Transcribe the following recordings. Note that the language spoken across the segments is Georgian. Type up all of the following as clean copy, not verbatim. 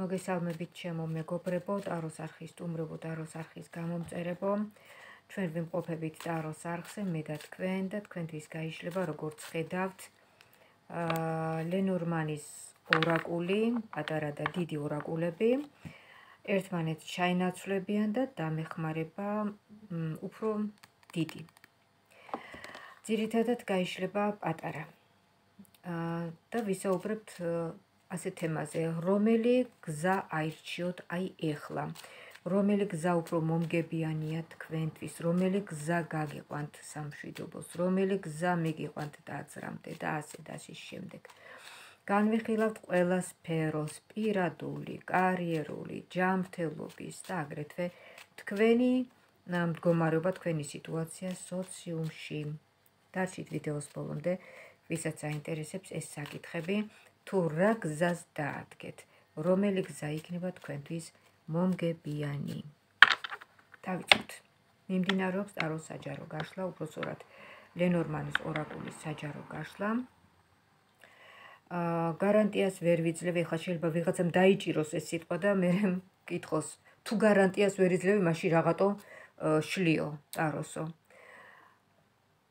მოგესალმებით ჩემო მეგობრებო, ტაროს არხის სტუმრებო, ტაროს არხის გამომწერებო. Ჩვენ ვიმყოფებით ტაროს არხზე, მე და თქვენ და თქვენთვის გაიშლება როგორც ხედავთ ლენორმანის ორაკული, პატარა და დიდი ორაკულები. ერთმანეთს ჩაინაცვლებიან და დამეხმარება უფრო დიდი. ძირითადად გაიშლება პატარა. და ვისაუბრებთ ასე თემაზე, რომელი გზა აირჩიოთ აი ეხლა, რომელი გზა უფრო მომგებიანია თქვენთვის, რომელი გზა გაგიყვანთ სამშვიდობოს, რომელი გზა მიგიყვანთ დაძრამდე და ასე და ასე შემდეგ. განვიხილავთ ყველა სფეროს, პირადული, კარიერული, ჯანმრთელობის და აგრეთვე თქვენი მდგომარეობა, თქვენი სიტუაცია სოციუმში. დარჩით ვიდეოს ბოლომდე, ვისაც აინტერესებს ეს საკითხები. Თუ რა გზას დაადგეთ, რომელი გზა იქნება თქვენთვის მომგებიანი. დავიწყოთ. მიმდინარეობს ტაროს საჯარო გაშლა, უფრო სწორად ლენორმანის ორაკულის საჯარო გაშლა. გარანტიას ვერ ვიძლევ, ეხლა შეიძლება ვიღაცამ დაიჭიროს ეს სიტყვა და მე მკითხოს, თუ გარანტიას ვერ იძლევი, მაშინ რაღაცო შლიო ტაროსო.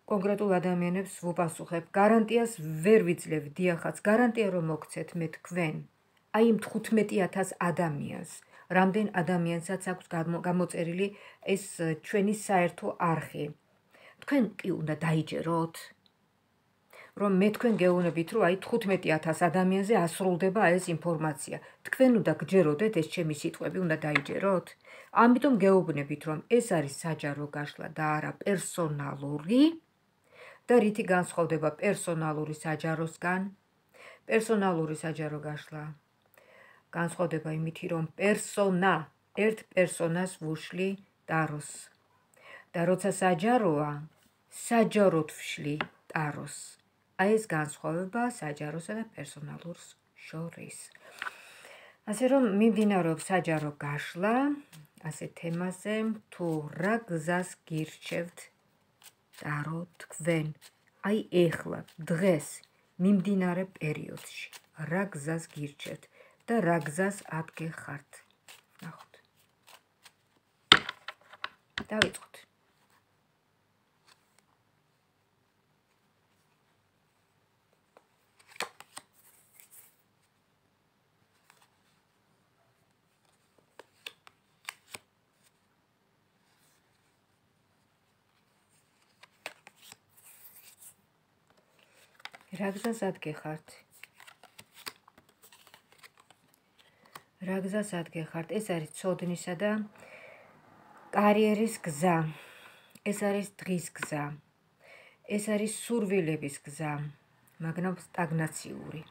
Concretul ადამიანებს ვუპასუხებ, გარანტიას ვერ ვიძლევ, დიახაც, გარანტია რომ მოგცეთ მე თქვენ, აი 15000 ადამიანს, რამდენ ადამიანსაც აქვს გამოწერილი ეს ჩვენი საერთო არხი. Თქვენ კი უნდა დაიჯეროთ, რომ მე თქვენ გეუბნებით, რომ აი 15000 ადამიანზე ასრულდება ეს ინფორმაცია. Თქვენ უნდა გჯეროდეთ, ეს ჩემი სიტყვები უნდა დაიჯეროთ. Ამიტომ გეუბნებით, რომ ეს არის საჯარო გაშლა და არა პერსონალური. და რითი განსხვავდება პერსონალური საჯაროსგან? Პერსონალური საჯარო გაშლა განსხვავდება იმით, რომ პერსონა, ერთ პერსონას ვუშლი ტაროს. და როცა საჯაროა, საჯაროდ ვშლი ტაროს. აი ეს განსხვავება საჯაროსა და პერსონალურს შორის. ასე რომ მიმდინარეობს საჯარო გაშლა, ასე თემაზე, თუ რა გზას გირჩევთ ტარო თქვენ, აი ეხლა, დღეს, მიმდინარე პერიოდში, რა გზას გირჩევთ და რა გზას ადგეხართ. ნახოთ. დავიწყოთ. Რა გზას ადგეხართ? Რა გზას ადგეხართ? ეს არის ცოდნისა და კარიერის გზა. ეს არის დღის გზა. ეს არის სურვილების გზა, მაგრამ სტაგნაციური.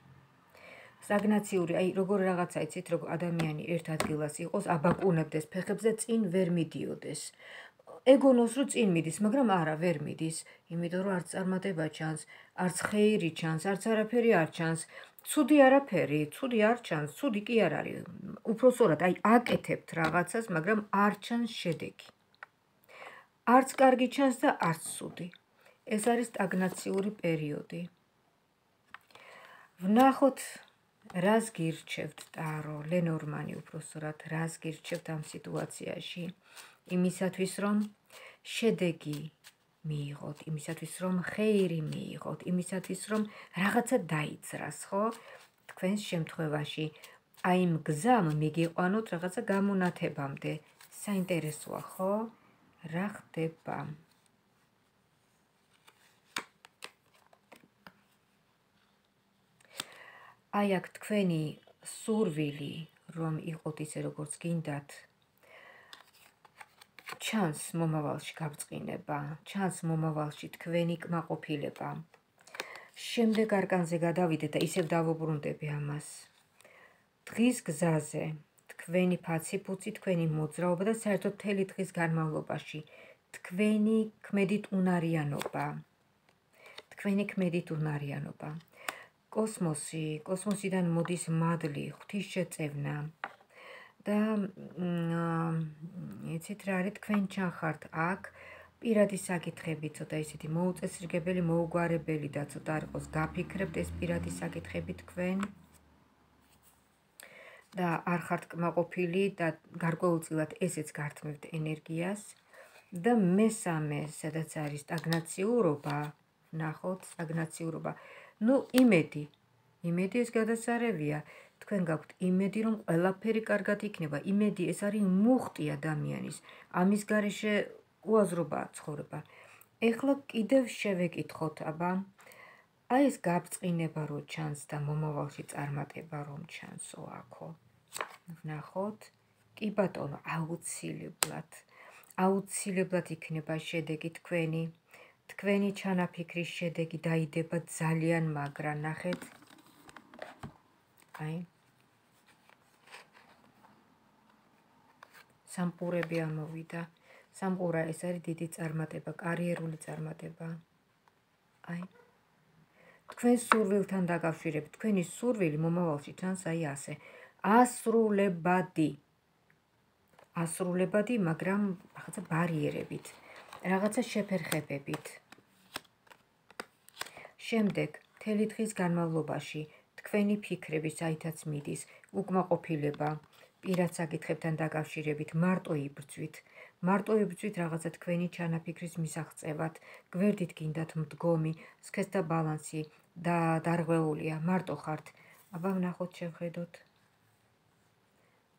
სტაგნაციური, აი როგორ რაღაცა იცით, რომ ადამიანი ერთ ადგილას იყოს, აბაკუნებდეს ფეხებზე, წინ ვერ მიდიოდეს. Ეგონოს რო წინ მიდის, მაგრამ არა ვერ მიდის, იმიტომ რომ არც წარმატება ჩანს, არც ხეირი ჩანს, არც არაფერი არ ჩანს, ცუდი არაფერი, ცუდი არ ჩანს, ცუდი კი არ არის. Უფრო სწორად, აი აკეთებთ რაღაცას, მაგრამ არ ჩანს შედეგი. არც კარგი ჩანს და არც ცუდი. ეს არის სტაგნაციური პერიოდი. ვნახოთ, რას გირჩევთ ტარო, ლენორმანი უფრო სწორად, რას გირჩევთ ამ სიტუაციაში. იმისათვის რომ შედეგი მიიღოთ, იმისათვის რომ ხეირი მიიღოთ, იმისათვის რომ რაღაცა დაიძრას, ხო? Თქვენს შემთხვევაში აი მგზამ მიგიყვანოთ რაღაცა გამონათებამდე. საინტერესოა, ხო? რა ხდება? აი აქ თქვენი სურვილი რომ იყოთ ისე როგორც გინდათ, ჩანს მომავალში გაბწყინება, ჩანს მომავალში თქვენი კმაყოფილება. Შემდეგ არკანზე გადავიდეთ და ისევ დავუბრუნდები ამას. დღის გზაზე, თქვენი ფაციფუცი, თქვენი მოძრაობა და საერთოდ მთელი დღის განმავლობაში, თქვენი ქმედიტუნარიანობა. თქვენი ქმედიტუნარიანობა. კოსმოსი, კოსმოსიდან მოდის მადლი, ღვთისშეწევნა. და ეცეთ რა არის თქვენ ჩახართ აქ პირადი საკითხები ცოტა ისეთი მოუწესრიგებელი, მოუგვარებელი და ცოტა არ იყოს გაფიქრებთ ეს პირადი საკითხები თქვენ da arhardkmaqopili da gargoultzilat esets gartmivd energias da mesame sadats aris stagnatsiuroba nakhot stagnatsiuroba nu იმედი ეს გადაცარევია თქვენ გაქვთ იმედი რომ ყველაფერი კარგად იქნება იმედი ეს არის მუხტი ადამიანის ამის გარეშე უაზრობა ცხოვრება ეხლა კიდევ შევეკითხოთ აბა აი ეს გაბწყინება რო ჩანს და მომავალში წარმატება რომ ჩანსო აქო ნახოთ კი ბატონო აუცილებლად იქნება შედეგი თქვენი ჩანაფიქრის შედეგი დაიდება ძალიან მაგრა ნახეთ სამპურები ამოვიდა. სამპურა ეს არის დიდი წარმატება, კარიერული წარმატება. აი. თქვენ სურვილთან დაკავშირებით, თქვენი სურვილი მომავალში ჩანს აი ასე. ასრულებადი, მაგრამ რაღაცა ბარიერებით, რაღაცა შეფერხებებით. შემდეგ, მთელი დღის განმავლობაში თქვენი ფიქრები საითაც მიდის უკმაყოფილება პირად საკითხებთან დაკავშირებით მარტო იბრძვით რაღაცა თქვენი ჩანაფიქრის მისაღწევად გვერდით გინდათ მდგომი სქეს და ბალანსი და დარღვეულია მარტო ხართ აბა ვნახოთ შევხედოთ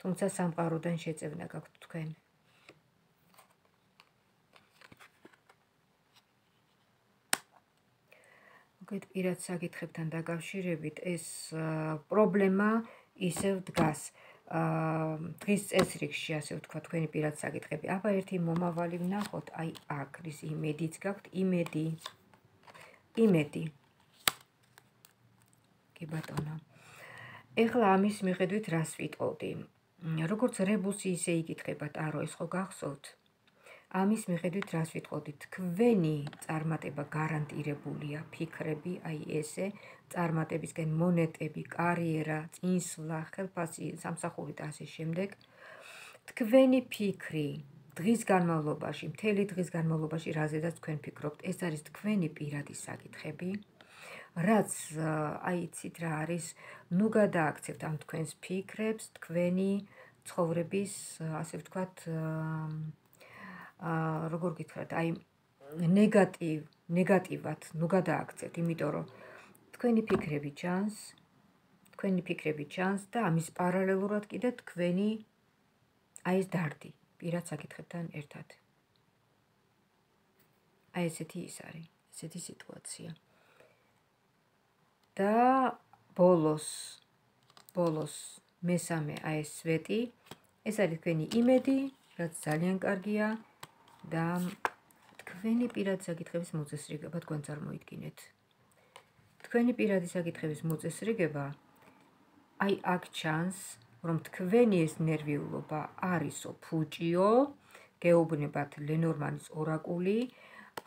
თუმცა სამყაროდან შეწევნა გაქვთ თქვენ პირად საკითხებთან დაკავშირებით ეს პრობლემა ისევ დგას დღის წესრიგში ასე ვთქვა თქვენი პირად საკითხები აბა ერთი მომავალი ვნახოთ აი აქ რის იმედიც გაქვთ იმედი კი ბატონო ეხლა ამის მიხედვით რას ვიტყოდი როგორც რებუსი ისე იკითხება ტარო ეს ხო გახსოვთ ამის მიხედვით რას ვიტყოდით თქვენი წარმატება გარანტირებულია ფიქრები აი ესე წარმატებისკენ მონეტები კარიერა წინსვლა ხელფასი სამსახური და ასე შემდეგ თქვენი ფიქრი მთელი დღის განმავლობაში რაზედაც თქვენ ფიქრობთ ეს არის თქვენი პირადი საკითხები რაც აი იცით რა არის ნუ გადააქცევთ ამ თქვენს ფიქრებს თქვენი ცხოვრების ასე ვთქვათ როგორ გითხრათ, აი ნეგატივად ნუ გადააქცეთ, იმიტომ რომ თქვენი ფიქრები ჩანს და ამის პარალელურად კიდე თქვენი აი ეს დარდი პირად საკითხებთან ერთად. აი ესეთი ის არის, ესეთი სიტუაცია. და ბოლოს მესამე აი ეს სვეტი, ეს არის თქვენი იმედი, რაც ძალიან კარგია. და თქვენი პირადი საკითხების მოწესრიგება თქვენ წარმოიდგინეთ. თქვენი პირადი საკითხების მოწესრიგება აი აქ ჩანს, რომ თქვენი ეს ნერვიულობა არისო ფუჭიო, გეუბნებათ ლენორმანის ორაკული,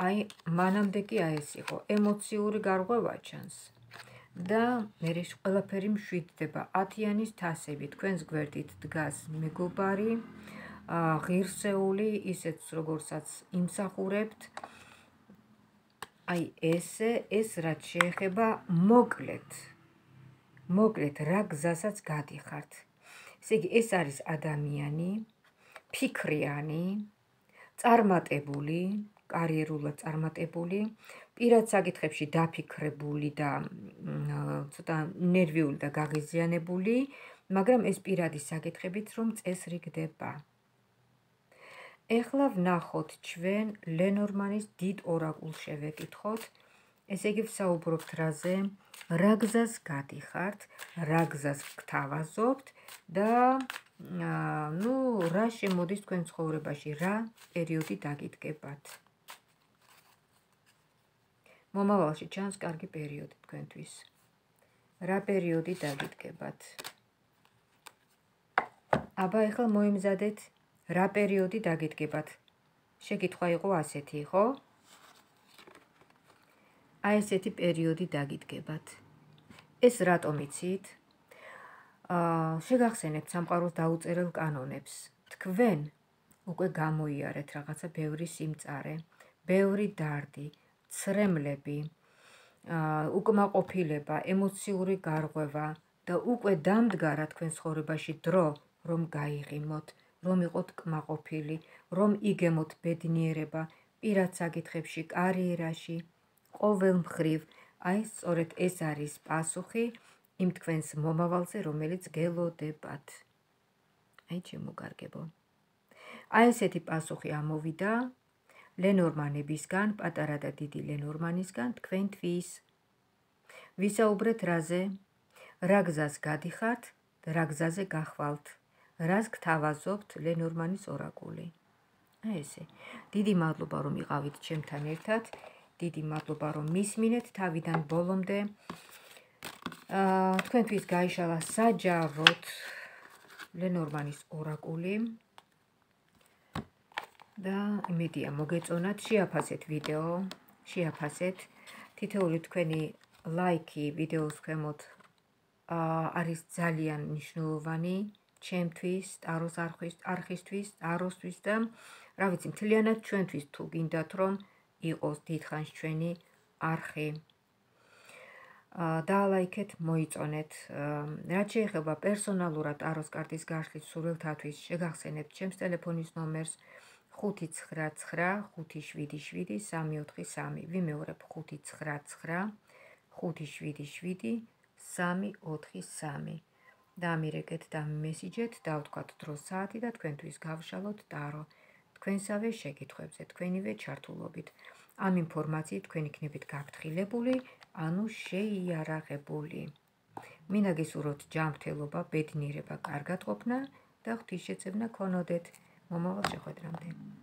აი მანამდე კი აი ეს იყო, ემოციური გარღვევა ჩანს. და მერე ყველაფერი მშვიდდება, 10-იანის თასები თქვენს გვერდით დგას მეგობარი ღირსეული ისეც როგორცაც იმსახურებთ აი ეს რაც შეეხება მოკლედ რა გზასაც გადიხართ ესე იგი ეს არის ადამიანი ფიქრიანი წარმატებული კარიერულად წარმატებული პირად საკითხებში დაფიქრებული და ცოტა ნერვიული და გაღიზიანებული მაგრამ ეს პირადი საკითხებით რომ წესრიგდება ეხლა ვნახოთ ჩვენ ლენორმანის დიდ ორაკულს შევეკითხოთ. ესე იგი ვსაუბრობთ რაზე, რა გზას გადიხართ, რა გზას გთავაზობთ და ну, რა შემოდის თქვენ ცხოვრებაში, რა პერიოდი დაგიდგებათ. მომავალში ჩანს კარგი პერიოდი თქვენთვის. რა პერიოდი დაგიდგებათ. აბა ეხლა მოიმზადეთ რა პერიოდი დაგიდგებათ? შეკითხვა იყო ასეთი, ხო? აი ესეთი პერიოდი დაგიდგებათ. ეს რატომ იცით? შეგახსენებთ სამყაროს დაუწერელ კანონებს. თქვენ უკვე გამოიარეთ რაღაცა ბევრი სიმწარე, ბევრი დარდი, ცრემლები, უკმაყოფილება, ემოციური გარღვევა, და უკვე დამდგარა თქვენს ცხოვრებაში დრო, რომ გაიღიმოთ, რომ იყოთ კმაყოფილი, რომ იგემოთ ბედნიერება, პირად საკითხებში, კარიერაში, ყოველ მხრივ, აი სწორედ ეს არის პასუხი იმ თქვენს მომავალზე, რომელიც გელოდებათ. Აი შემოგარგებო. Აი ესეთი პასუხი ამოვიდა ლენორმანებისგან, პატარა და დიდი ლენორმანისგან თქვენთვის. ვისაუბრეთ რაზე? რა გზას გადიხართ, რა გზაზე გახვალთ, რას გთავაზობთ ლენორმანის ორაკული. აი ესე. დიდი მადლობა რომ იყავით ჩემთან ერთად, დიდი მადლობა რომ მისმინეთ თავიდან ბოლომდე. თქვენთვის გაიშალა საჯაროდ ლენორმანის ორაკული. და იმედია მოგეწონათ, შეაფასეთ ვიდეო, შეაფასეთ თითოეული თქვენი ლაიკი ვიდეოს ქვემოთ. Არის ძალიან მნიშვნელოვანი ჩემთვის, ტაროს არქისთვის, ტაროსთვის და რა ვიცი, მთლიანად ჩვენთვის თუ გინდათ რომ იყოს დიდხანს ჩვენი არხი. დალაიქეთ, მოიწონეთ. რაც შეეხება პერსონალურად ტაროს კარტის გაშლის სურვილთათვის შეგახსენებთ ჩემს ტელეფონის ნომერს 599 577 343. ვიმეორებ 599 577 343. დამირეკეთ და მესიჯეთ, დავთქვათ დრო საათი და თქვენთვის გავშალოთ ტარო. თქვენსავე შეკითხვებზე, თქვენივე ჩართულობით. ამ ინფორმაციით თქვენ იქნებით გაფრთხილებული, ანუ შეიარაღებული. მინდა გისურვოთ ჯანმრთელობა, ბედნიერება, კარგად ყოფნა და ღვთისშეწევნა გქონოდეთ. მომავალ შეხვედრამდე.